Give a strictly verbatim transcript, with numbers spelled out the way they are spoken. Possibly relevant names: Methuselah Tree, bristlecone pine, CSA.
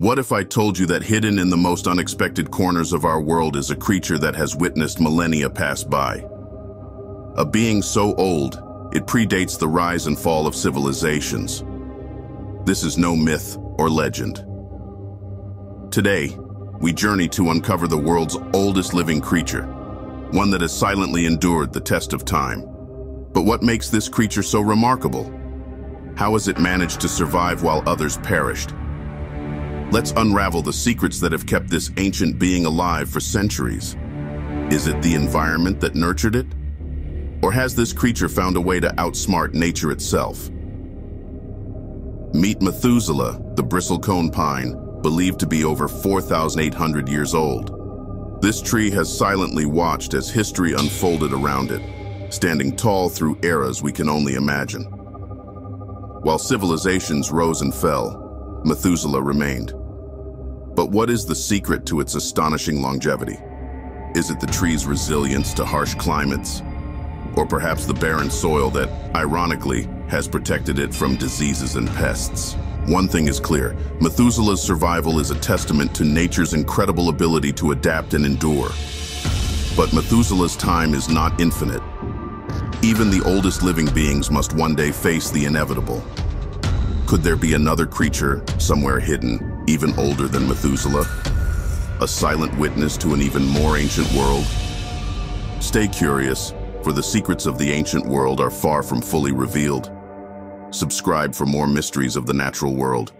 What if I told you that hidden in the most unexpected corners of our world is a creature that has witnessed millennia pass by? A being so old, it predates the rise and fall of civilizations. This is no myth or legend. Today, we journey to uncover the world's oldest living creature, one that has silently endured the test of time. But what makes this creature so remarkable? How has it managed to survive while others perished? Let's unravel the secrets that have kept this ancient being alive for centuries. Is it the environment that nurtured it? Or has this creature found a way to outsmart nature itself? Meet Methuselah, the bristlecone pine, believed to be over four thousand eight hundred years old. This tree has silently watched as history unfolded around it, standing tall through eras we can only imagine. While civilizations rose and fell, Methuselah remained. But what is the secret to its astonishing longevity? Is it the tree's resilience to harsh climates? Or perhaps the barren soil that, ironically, has protected it from diseases and pests? One thing is clear, Methuselah's survival is a testament to nature's incredible ability to adapt and endure. But Methuselah's time is not infinite. Even the oldest living beings must one day face the inevitable. Could there be another creature somewhere hidden, even older than Methuselah? A silent witness to an even more ancient world? Stay curious, for the secrets of the ancient world are far from fully revealed. Subscribe for more mysteries of the natural world.